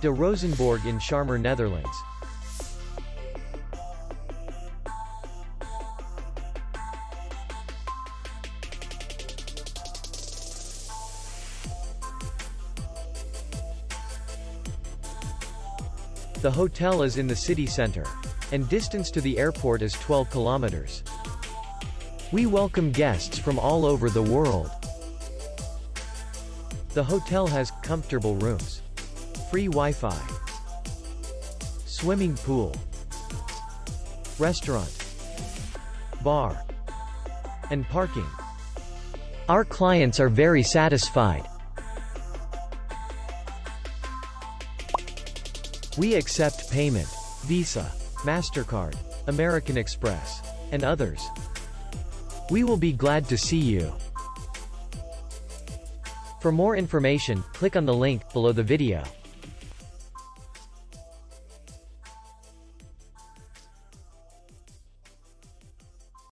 De Rozenborg in Scharmer, Netherlands. The hotel is in the city center, and distance to the airport is 12 kilometers. We welcome guests from all over the world. The hotel has comfortable rooms, free Wi-Fi, swimming pool, restaurant, bar, and parking. Our clients are very satisfied. We accept payment, Visa, MasterCard, American Express, and others. We will be glad to see you. For more information, click on the link below the video.